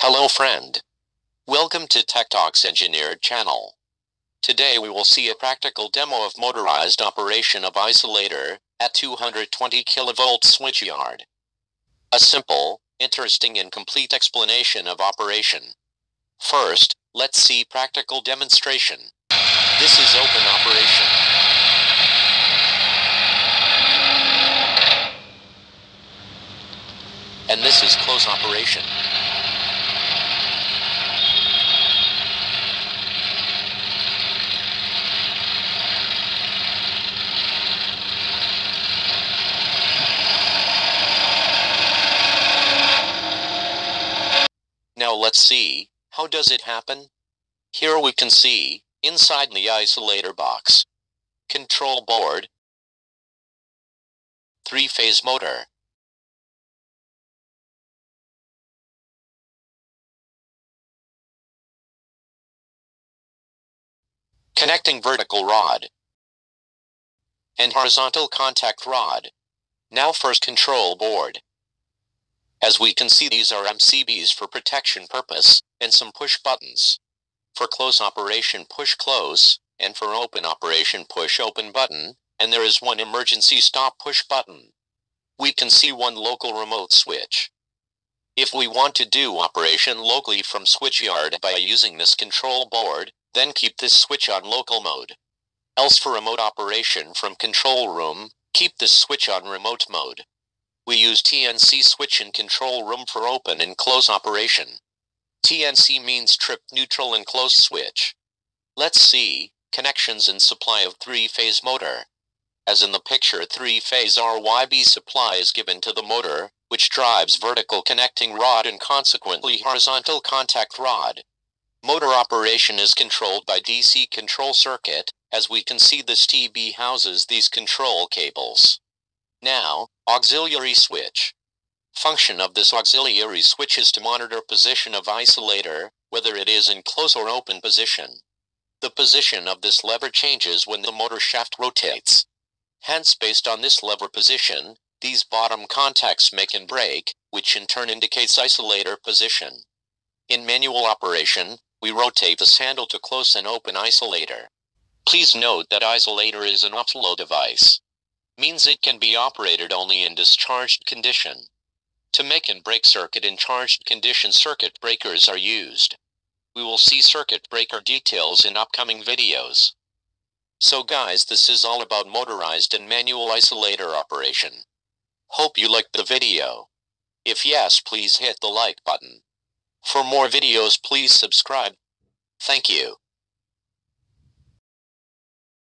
Hello friend. Welcome to TechTalks Engineered Channel. Today we will see a practical demo of motorized operation of isolator at 220 kV switchyard. A simple, interesting and complete explanation of operation. First, let's see practical demonstration. This is open operation. And this is close operation. Now let's see, how does it happen? Here we can see, inside the isolator box, control board, 3-phase motor, connecting vertical rod, and horizontal contact rod. Now first control board. As we can see, these are MCBs for protection purpose, and some push buttons. For close operation, push close, and for open operation, push open button, and there is one emergency stop push button. We can see one local remote switch. If we want to do operation locally from switchyard by using this control board, then keep this switch on local mode. Else for remote operation from control room, keep this switch on remote mode. We use TNC switch in control room for open and close operation. TNC means trip neutral and close switch. Let's see, connections and supply of 3-phase motor. As in the picture, 3-phase RYB supply is given to the motor, which drives vertical connecting rod and consequently horizontal contact rod. Motor operation is controlled by DC control circuit, as we can see this TB houses these control cables. Now, auxiliary switch. Function of this auxiliary switch is to monitor position of isolator, whether it is in close or open position. The position of this lever changes when the motor shaft rotates. Hence, based on this lever position, these bottom contacts make and break, which in turn indicates isolator position. In manual operation, we rotate this handle to close and open isolator. Please note that isolator is an off-low device. Means it can be operated only in discharged condition. To make and break circuit in charged condition, circuit breakers are used. We will see circuit breaker details in upcoming videos. So guys, this is all about motorized and manual isolator operation. Hope you liked the video. If yes, please hit the like button. For more videos, please subscribe. Thank you.